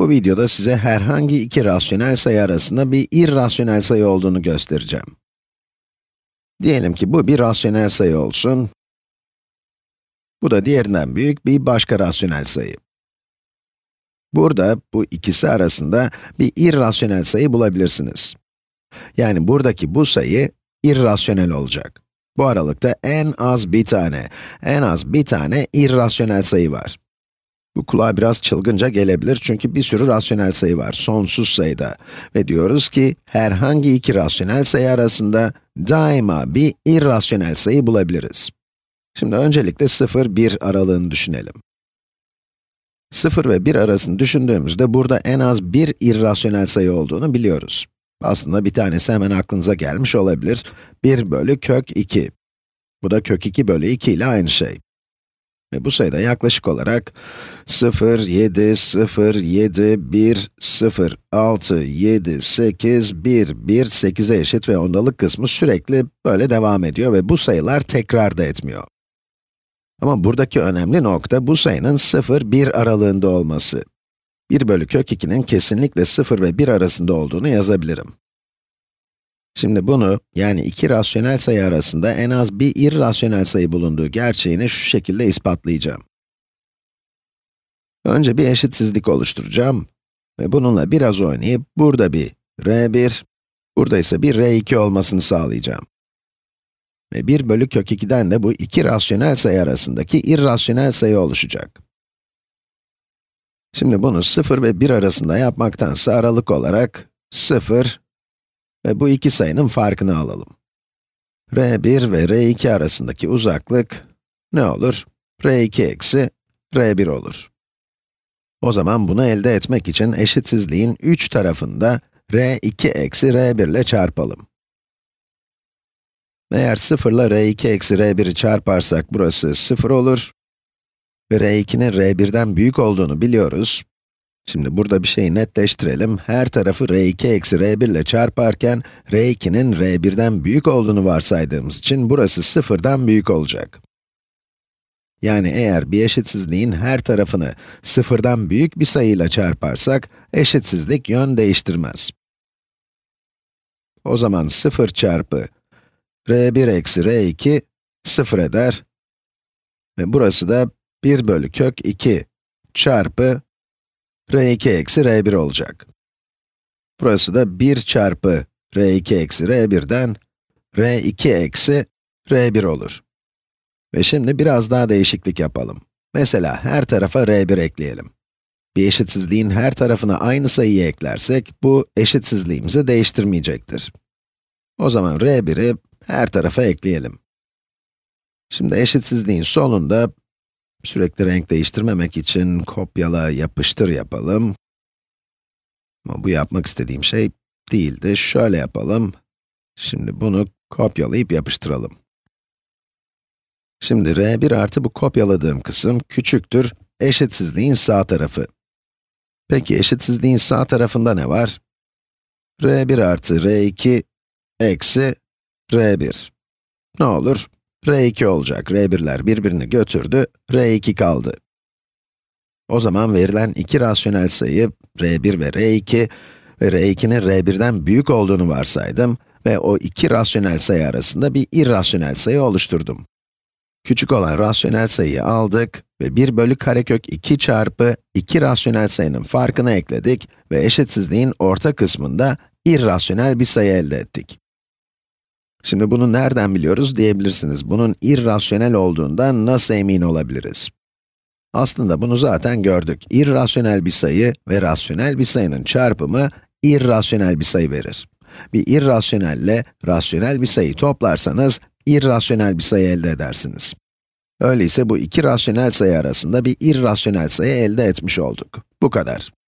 Bu videoda size herhangi iki rasyonel sayı arasında bir irrasyonel sayı olduğunu göstereceğim. Diyelim ki bu bir rasyonel sayı olsun. Bu da diğerinden büyük bir başka rasyonel sayı. Burada bu ikisi arasında bir irrasyonel sayı bulabilirsiniz. Yani buradaki bu sayı irrasyonel olacak. Bu aralıkta en az bir tane irrasyonel sayı var. Bu kulağa biraz çılgınca gelebilir çünkü bir sürü rasyonel sayı var, sonsuz sayıda. Ve diyoruz ki herhangi iki rasyonel sayı arasında daima bir irrasyonel sayı bulabiliriz. Şimdi öncelikle 0-1 aralığını düşünelim. 0 ve 1 arasını düşündüğümüzde burada en az bir irrasyonel sayı olduğunu biliyoruz. Aslında bir tanesi hemen aklınıza gelmiş olabilir. 1 bölü kök 2. Bu da kök 2 bölü 2 ile aynı şey. Ve bu sayıda yaklaşık olarak 0, 7, 0, 7, 1, 0, 6, 7, 8, 1, 1, 8'e eşit ve ondalık kısmı sürekli böyle devam ediyor ve bu sayılar tekrar da etmiyor. Ama buradaki önemli nokta bu sayının 0, 1 aralığında olması. 1 bölü kök 2'nin kesinlikle 0 ve 1 arasında olduğunu yazabilirim. Şimdi bunu, yani iki rasyonel sayı arasında en az bir irrasyonel sayı bulunduğu gerçeğini şu şekilde ispatlayacağım. Önce bir eşitsizlik oluşturacağım ve bununla biraz oynayıp burada bir r1, burada ise bir r2 olmasını sağlayacağım. Ve 1 bölü kök 2'den de bu iki rasyonel sayı arasındaki irrasyonel sayı oluşacak. Şimdi bunu 0 ve 1 arasında yapmaktansa aralık olarak 0 ve bu iki sayının farkını alalım. r1 ve r2 arasındaki uzaklık ne olur? r2 eksi r1 olur. O zaman bunu elde etmek için eşitsizliğin 3 tarafında r2 eksi r1 ile çarpalım. Eğer 0 ile r2 eksi r1'i çarparsak burası 0 olur. Ve r2'nin r1'den büyük olduğunu biliyoruz. Şimdi burada bir şeyi netleştirelim. Her tarafı r2 eksi r1 ile çarparken, r2'nin r1'den büyük olduğunu varsaydığımız için burası 0'dan büyük olacak. Yani eğer bir eşitsizliğin her tarafını 0'dan büyük bir sayıyla çarparsak, eşitsizlik yön değiştirmez. O zaman 0 çarpı r1 eksi r2, 0 eder. Ve burası da 1 bölü kök 2 çarpı r2 eksi r1 olacak. Burası da 1 çarpı r2 eksi r1'den r2 eksi r1 olur. Ve şimdi biraz daha değişiklik yapalım. Mesela her tarafa r1 ekleyelim. Bir eşitsizliğin her tarafına aynı sayıyı eklersek, bu eşitsizliğimizi değiştirmeyecektir. O zaman r1'i her tarafa ekleyelim. Şimdi eşitsizliğin solunda, sürekli renk değiştirmemek için kopyala yapıştır yapalım. Ama bu yapmak istediğim şey değildi. Şöyle yapalım. Şimdi bunu kopyalayıp yapıştıralım. Şimdi r1 artı bu kopyaladığım kısım küçüktür eşitsizliğin sağ tarafı. Peki eşitsizliğin sağ tarafında ne var? r1 artı r2 eksi r1. Ne olur? r2 olacak. r1'ler birbirini götürdü, r2 kaldı. O zaman verilen iki rasyonel sayı, r1 ve r2 ve r2'nin r1'den büyük olduğunu varsaydım ve o iki rasyonel sayı arasında bir irrasyonel sayı oluşturdum. Küçük olan rasyonel sayıyı aldık ve 1 bölü karekök 2 çarpı iki rasyonel sayının farkını ekledik ve eşitsizliğin orta kısmında irrasyonel bir sayı elde ettik. Şimdi bunu nereden biliyoruz diyebilirsiniz. Bunun irrasyonel olduğundan nasıl emin olabiliriz? Aslında bunu zaten gördük. İrrasyonel bir sayı ve rasyonel bir sayının çarpımı irrasyonel bir sayı verir. Bir irrasyonelle rasyonel bir sayıyı toplarsanız irrasyonel bir sayı elde edersiniz. Öyleyse bu iki rasyonel sayı arasında bir irrasyonel sayı elde etmiş olduk. Bu kadar.